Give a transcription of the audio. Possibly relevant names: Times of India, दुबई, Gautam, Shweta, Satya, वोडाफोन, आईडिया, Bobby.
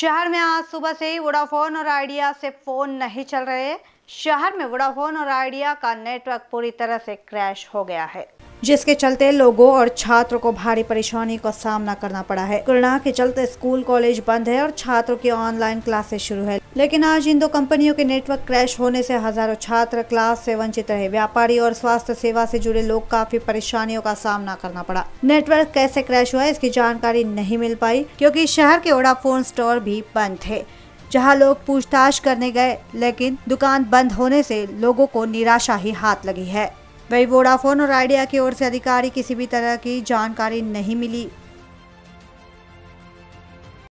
शहर में आज सुबह से ही वोडाफोन और आईडिया से फ़ोन नहीं चल रहे। शहर में वोडाफोन और आईडिया का नेटवर्क पूरी तरह से क्रैश हो गया है, जिसके चलते लोगों और छात्रों को भारी परेशानी का सामना करना पड़ा है। कोरोना के चलते स्कूल कॉलेज बंद है और छात्रों की ऑनलाइन क्लासेस शुरू है, लेकिन आज इन दो कंपनियों के नेटवर्क क्रैश होने से हजारों छात्र क्लास से वंचित रहे। व्यापारी और स्वास्थ्य सेवा से जुड़े लोग काफी परेशानियों का सामना करना पड़ा। नेटवर्क कैसे क्रैश हुआ इसकी जानकारी नहीं मिल पाई, क्योंकि शहर के वोडाफोन स्टोर भी बंद थे, जहां लोग पूछताछ करने गए, लेकिन दुकान बंद होने से लोगों को निराशा ही हाथ लगी है। वही वोडाफोन और आइडिया की ओर से अधिकारी किसी भी तरह की जानकारी नहीं मिली।